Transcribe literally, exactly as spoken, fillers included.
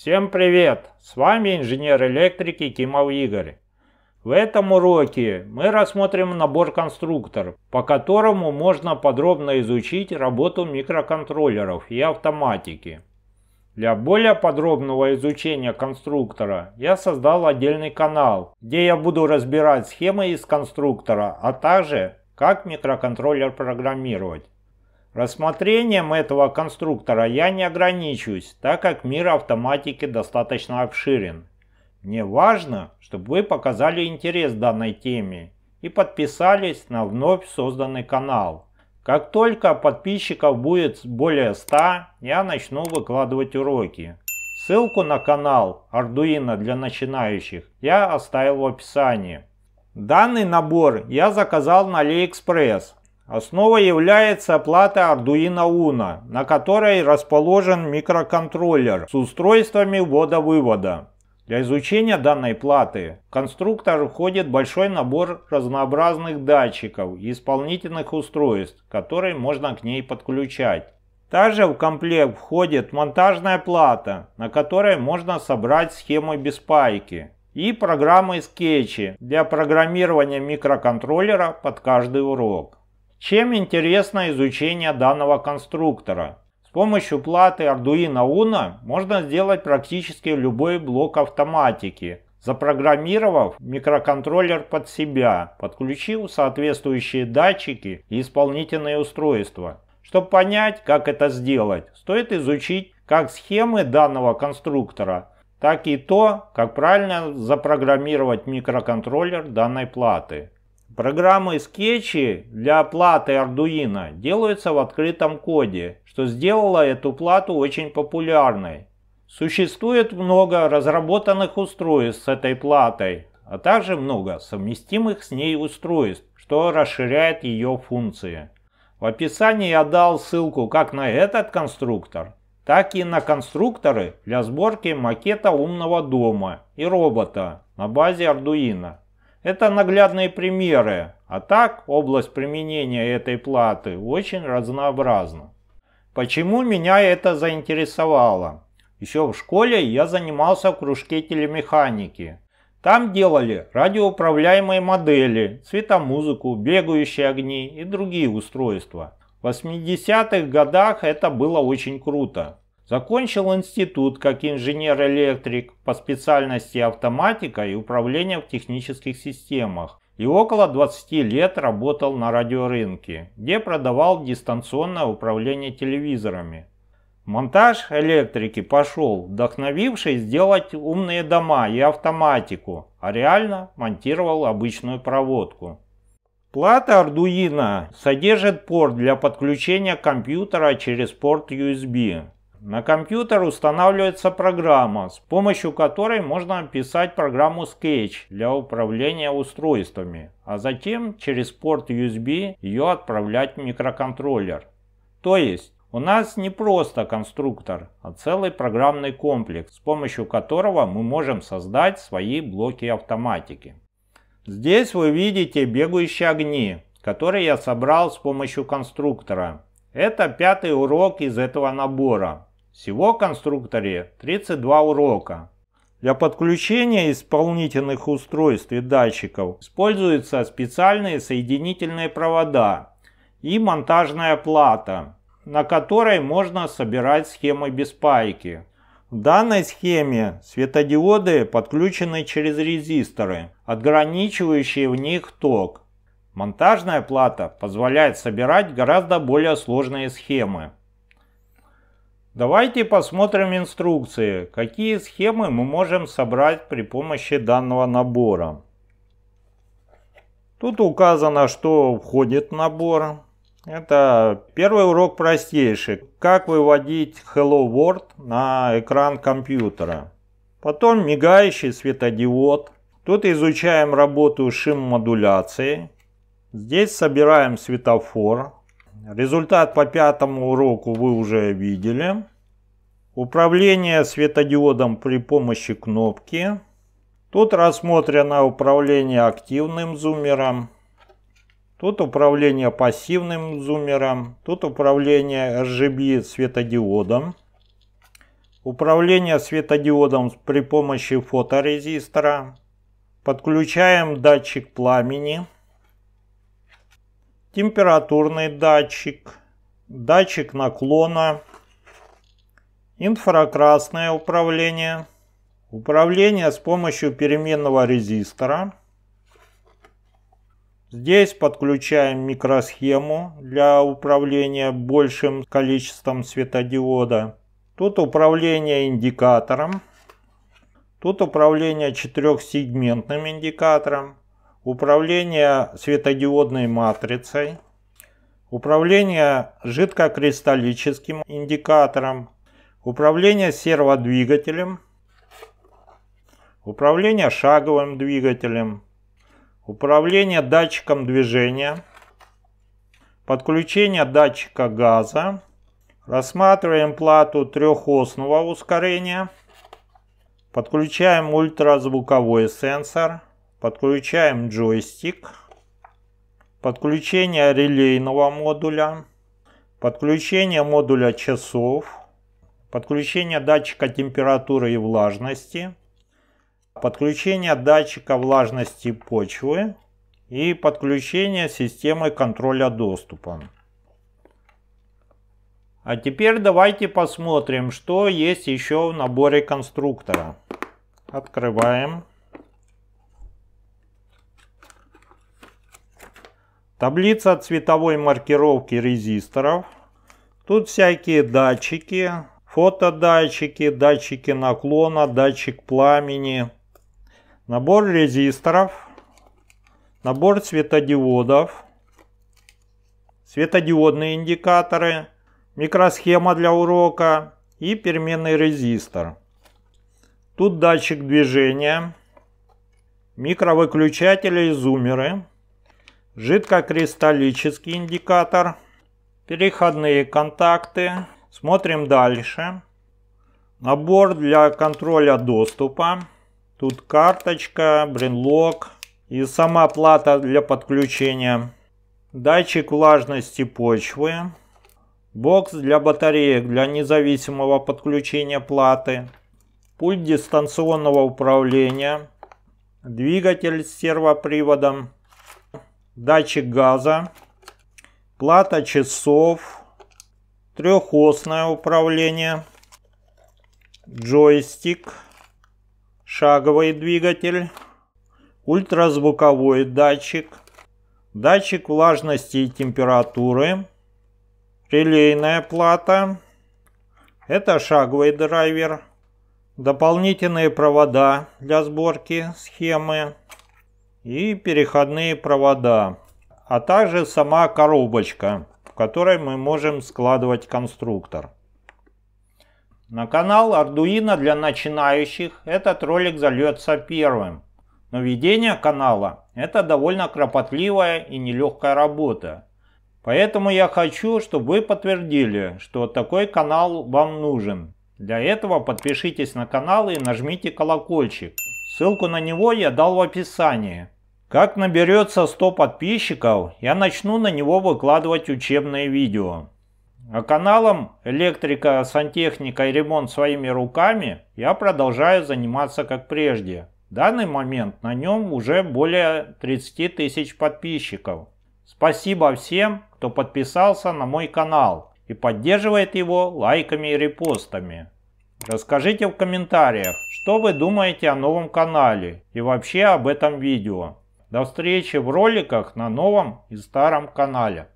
Всем привет! С вами инженер электрики Екимов Игорь. В этом уроке мы рассмотрим набор конструкторов, по которому можно подробно изучить работу микроконтроллеров и автоматики. Для более подробного изучения конструктора я создал отдельный канал, где я буду разбирать схемы из конструктора, а также как микроконтроллер программировать. Рассмотрением этого конструктора я не ограничусь, так как мир автоматики достаточно обширен. Мне важно, чтобы вы показали интерес данной теме и подписались на вновь созданный канал. Как только подписчиков будет более ста, я начну выкладывать уроки. Ссылку на канал Arduino для начинающих я оставил в описании. Данный набор я заказал на AliExpress. Основой является плата Arduino Uno, на которой расположен микроконтроллер с устройствами ввода-вывода. Для изучения данной платы в конструктор входит большой набор разнообразных датчиков и исполнительных устройств, которые можно к ней подключать. Также в комплект входит монтажная плата, на которой можно собрать схемы без пайки, и программы скетчи для программирования микроконтроллера под каждый урок. Чем интересно изучение данного конструктора? С помощью платы Arduino Uno можно сделать практически любой блок автоматики, запрограммировав микроконтроллер под себя, подключив соответствующие датчики и исполнительные устройства. Чтобы понять, как это сделать, стоит изучить как схемы данного конструктора, так и то, как правильно запрограммировать микроконтроллер данной платы. Программы скетчи для платы Arduino делаются в открытом коде, что сделало эту плату очень популярной. Существует много разработанных устройств с этой платой, а также много совместимых с ней устройств, что расширяет ее функции. В описании я дал ссылку как на этот конструктор, так и на конструкторы для сборки макета умного дома и робота на базе Arduino. Это наглядные примеры, а так область применения этой платы очень разнообразна. Почему меня это заинтересовало? Еще в школе я занимался в кружке телемеханики. Там делали радиоуправляемые модели, цветомузыку, бегающие огни и другие устройства. В восьмидесятых годах это было очень круто. Закончил институт как инженер-электрик по специальности автоматика и управление в технических системах и около двадцати лет работал на радиорынке, где продавал дистанционное управление телевизорами. Монтаж электрики пошел, вдохновившись сделать умные дома и автоматику, а реально монтировал обычную проводку. Плата Arduino содержит порт для подключения компьютера через порт ю эс би. На компьютер устанавливается программа, с помощью которой можно писать программу скетч для управления устройствами, а затем через порт ю эс би ее отправлять в микроконтроллер. То есть у нас не просто конструктор, а целый программный комплекс, с помощью которого мы можем создать свои блоки автоматики. Здесь вы видите бегающие огни, которые я собрал с помощью конструктора. Это пятый урок из этого набора. Всего в конструкторе тридцать два урока. Для подключения исполнительных устройств и датчиков используются специальные соединительные провода и монтажная плата, на которой можно собирать схемы без пайки. В данной схеме светодиоды подключены через резисторы, отграничивающие в них ток. Монтажная плата позволяет собирать гораздо более сложные схемы. Давайте посмотрим инструкции, какие схемы мы можем собрать при помощи данного набора. Тут указано, что входит в набор. Это первый урок простейший. Как выводить Hello World на экран компьютера. Потом мигающий светодиод. Тут изучаем работу шим-модуляции. Здесь собираем светофор. Результат по пятому уроку вы уже видели. Управление светодиодом при помощи кнопки. Тут рассмотрено управление активным зумером. Тут управление пассивным зумером. Тут управление эр джи би светодиодом. Управление светодиодом при помощи фоторезистора. Подключаем датчик пламени. Температурный датчик. Датчик наклона. Инфракрасное управление. Управление с помощью переменного резистора. Здесь подключаем микросхему для управления большим количеством светодиода. Тут управление индикатором. Тут управление четырехсегментным индикатором. Управление светодиодной матрицей. Управление жидкокристаллическим индикатором. Управление серводвигателем. Управление шаговым двигателем. Управление датчиком движения. Подключение датчика газа. Рассматриваем плату трехосного ускорения. Подключаем ультразвуковой сенсор. Подключаем джойстик. Подключение релейного модуля. Подключение модуля часов. Подключение датчика температуры и влажности, подключение датчика влажности почвы и подключение системы контроля доступа. А теперь давайте посмотрим, что есть еще в наборе конструктора. Открываем. Таблица цветовой маркировки резисторов. Тут всякие датчики. Фотодатчики, датчики наклона, датчик пламени, набор резисторов, набор светодиодов, светодиодные индикаторы, микросхема для урока и переменный резистор. Тут датчик движения, микровыключатели и зумеры, жидкокристаллический индикатор, переходные контакты. Смотрим дальше. Набор для контроля доступа. Тут карточка, брелок и сама плата для подключения. Датчик влажности почвы. Бокс для батареек для независимого подключения платы. Пульт дистанционного управления. Двигатель с сервоприводом. Датчик газа. Плата часов. Трехосное управление, джойстик, шаговый двигатель, ультразвуковой датчик, датчик влажности и температуры, релейная плата, это шаговый драйвер, дополнительные провода для сборки схемы и переходные провода, а также сама коробочка, в которой мы можем складывать конструктор. На канал Arduino для начинающих этот ролик зальется первым, но ведение канала это довольно кропотливая и нелегкая работа. Поэтому я хочу, чтобы вы подтвердили, что такой канал вам нужен. Для этого подпишитесь на канал и нажмите колокольчик. Ссылку на него я дал в описании. Как наберется сто подписчиков, я начну на него выкладывать учебные видео. А каналом «Электрика, сантехника и ремонт своими руками» я продолжаю заниматься как прежде. В данный момент на нем уже более тридцати тысяч подписчиков. Спасибо всем, кто подписался на мой канал и поддерживает его лайками и репостами. Расскажите в комментариях, что вы думаете о новом канале и вообще об этом видео. До встречи в роликах на новом и старом канале.